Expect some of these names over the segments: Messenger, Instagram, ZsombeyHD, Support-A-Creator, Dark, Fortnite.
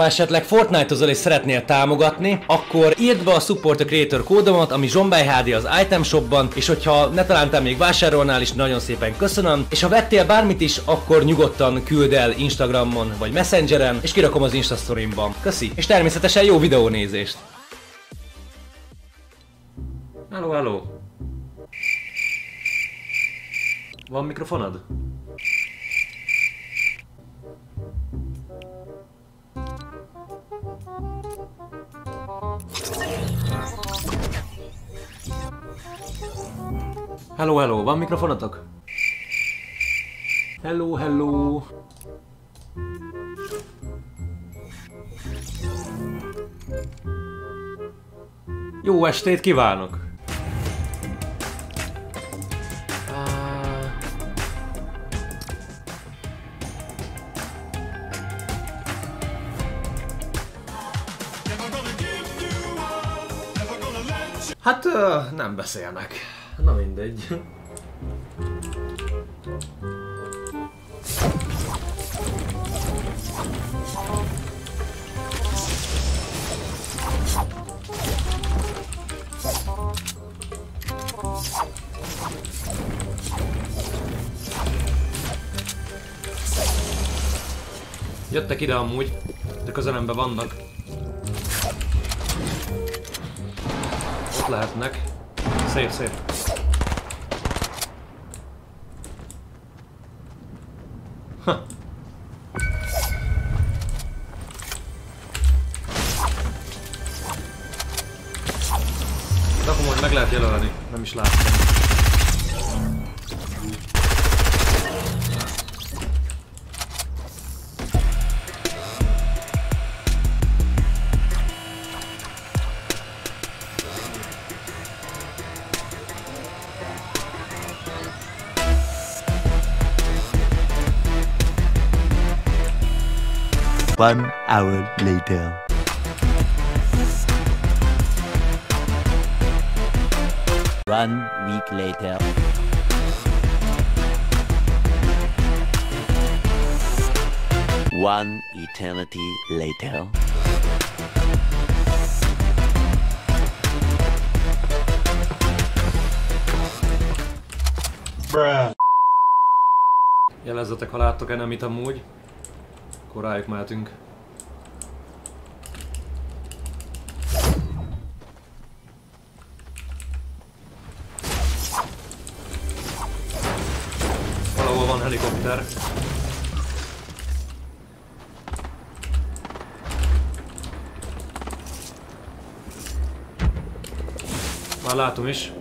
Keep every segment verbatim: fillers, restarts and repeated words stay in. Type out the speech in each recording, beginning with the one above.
Ha esetleg Fortnite-ozol és szeretnél támogatni, akkor írd be a Support-A-Creator kódomat, ami ZsombeyHD az Item Shopban, és hogyha netalántán még vásárolnál is, nagyon szépen köszönöm, és ha vettél bármit is, akkor nyugodtan küld el Instagramon vagy Messengeren, és kirakom az Insta Story-mban. Köszi, és természetesen jó videónézést! Halló, halló! Van mikrofonod? Hello, hello, van mikrofonatok? Hello, hello! Jó estét kívánok! Hát, uh, nem beszélnek. Na mindegy. Jöttek ide amúgy, de közelemben vannak. Ott lehetnek. Szép, szép. Ha. De komolyan meg lehet jelölni, nem is látom. One hour later. One week later. One eternity later. Bruh. Jelezzetek, ha láttok enemit amúgy. Akkor rájuk mehetünk. Valahol van helikopter. Már látom is.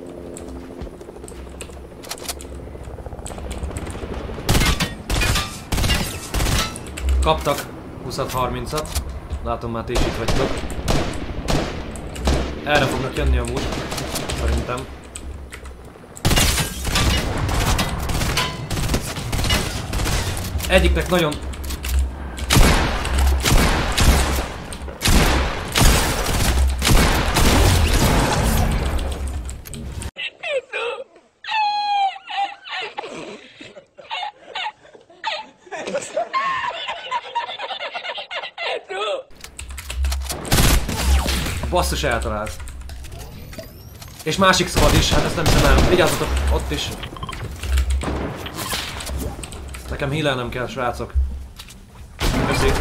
Kaptak húszat, harmincat, látom már ti is itt vagytok. Erre fognak jönni amúgy, szerintem. Egyiknek nagyon... Basszus, eltalált. És másik szabad is, hát ezt nem hiszem el. Vigyázzatok, ott is. Nekem hílelnem kell, srácok. Köszi.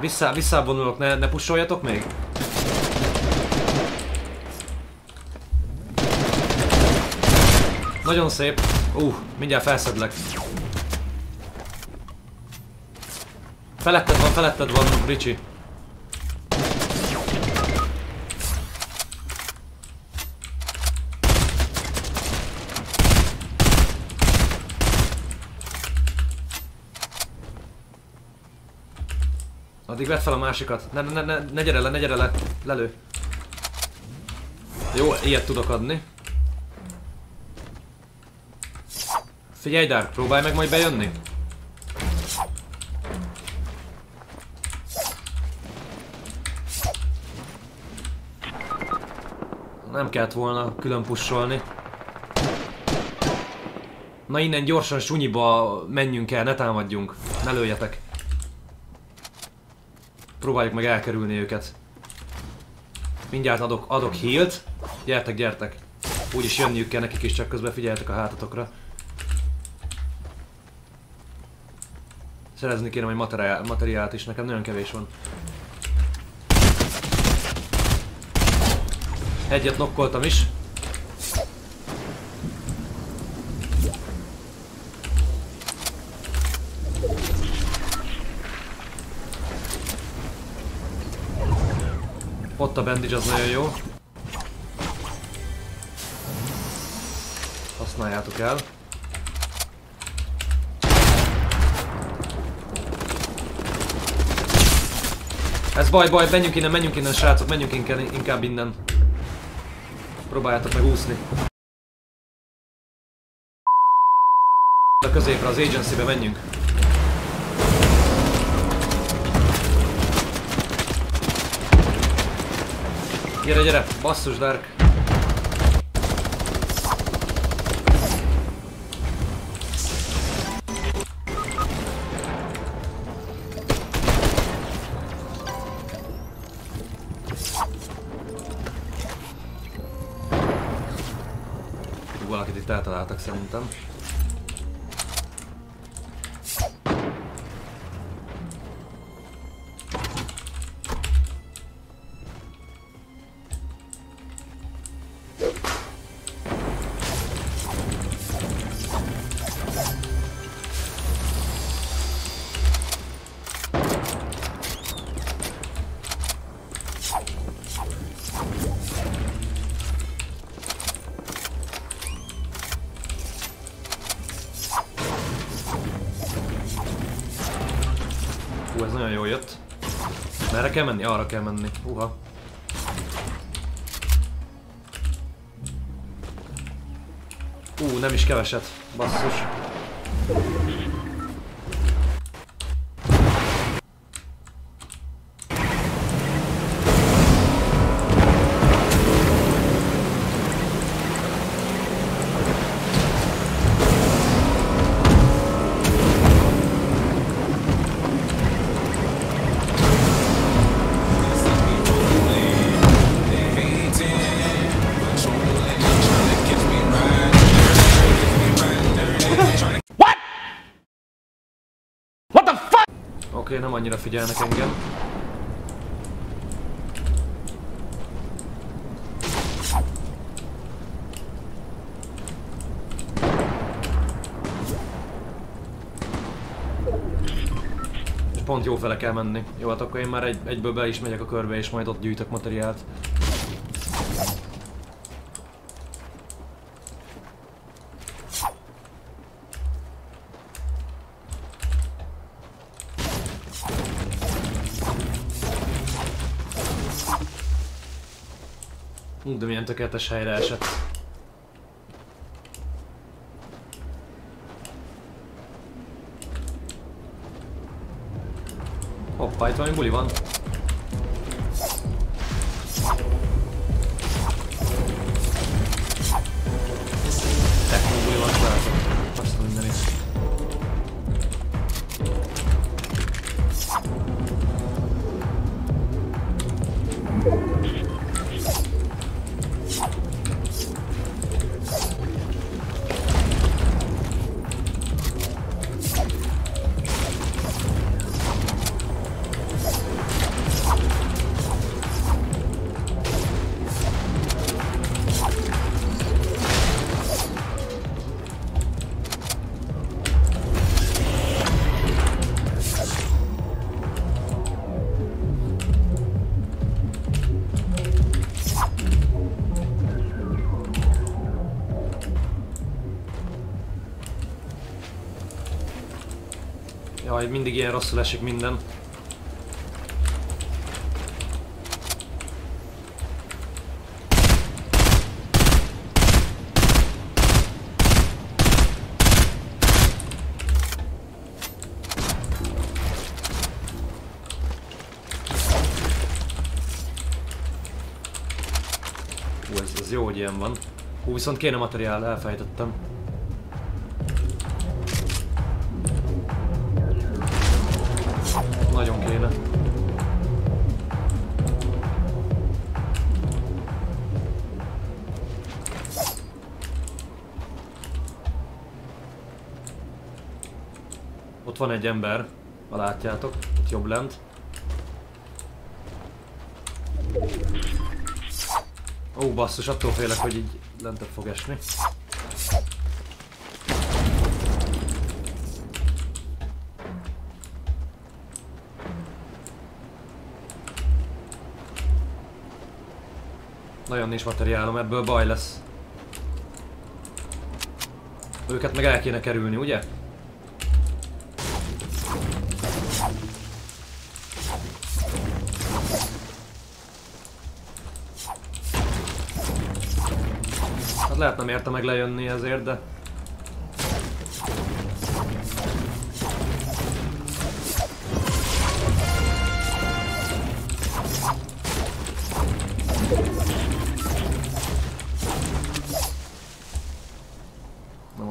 Vissza, visszavonulok, ne, ne pussoljatok még. Nagyon szép. Uh, mindjárt felszedlek. Feletted van, feletted van, Ricsi. Addig vedd fel a másikat. Ne, ne, ne, ne gyere le, ne gyere le. Lelő. Jó, ilyet tudok adni. Figyelj, Dark, próbálj meg majd bejönni. Nem kellett volna külön pusholni. Na innen gyorsan sunyiba menjünk el, ne támadjunk. Ne lőjetek. Próbáljuk meg elkerülni őket. Mindjárt adok, adok healt. Gyertek, gyertek. Úgyis jönniük kell nekik is, csak közben figyeljetek a hátatokra. Szerezni kéne egy materiált is, nekem nagyon kevés van. Egyet nokkoltam is. Ott a bandage, az nagyon jó. Használjátok el. Ez baj, baj, menjünk innen, menjünk innen, srácok, menjünk inkább, inkább innen. Próbáljátok meg úszni. A középre, az agencybe menjünk. Gyere, gyere, basszus, Dark. Valakit itt eltaláltak szerintem. Kell menni? Arra kell menni. Uha. Ú, nem is keveset. Basszus. Oké, nem annyira figyelnek engem. És pont jó fele kell menni. Jó, hát akkor én már egy, egyből be is megyek a körbe, és majd ott gyűjtök materiált. De milyen tökéletes helyre esett. Hoppá, itt valami buli van. Techno buli van, srácok. Azt mondom, minden is. Jaj, mindig ilyen rosszul esik minden. Hú, ez, ez jó, hogy ilyen van. Hú, viszont kéne materiál, elfejtettem. Nagyon kéne. Ott van egy ember, ha látjátok, itt jobb lent. Ó, basszus, attól félek, hogy így lentebb fog esni. Nagyon nincs materiálom, ebből baj lesz. Őket meg el kéne kerülni, ugye? Hát lehet nem érte meg lejönni ezért, de...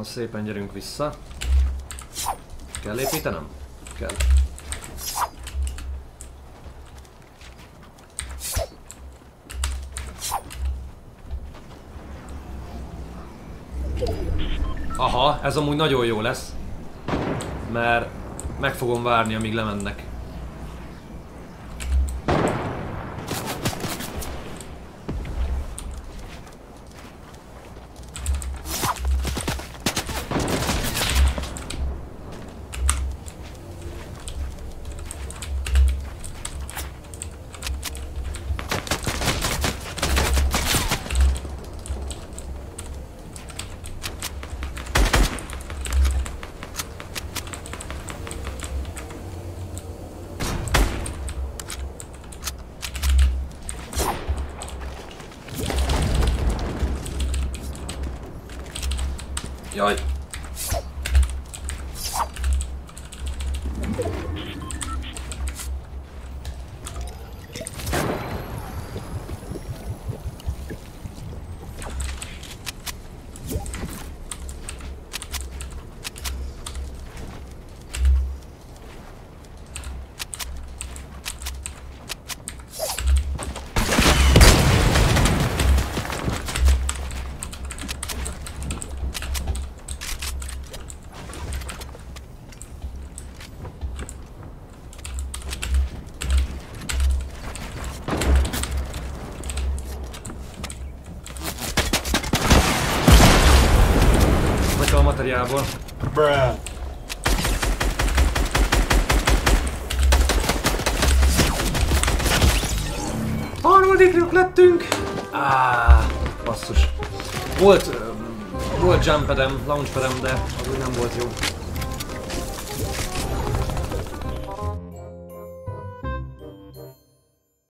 Szépen gyerünk vissza. Kell építenem? Kell. Aha, ez amúgy nagyon jó lesz. Mert meg fogom várni, amíg lemennek. Jaj! Bruh. Harmadiknak lettünk! Ah, basszus. Volt, volt jump pedem, launch pedem, de az úgy nem volt jó.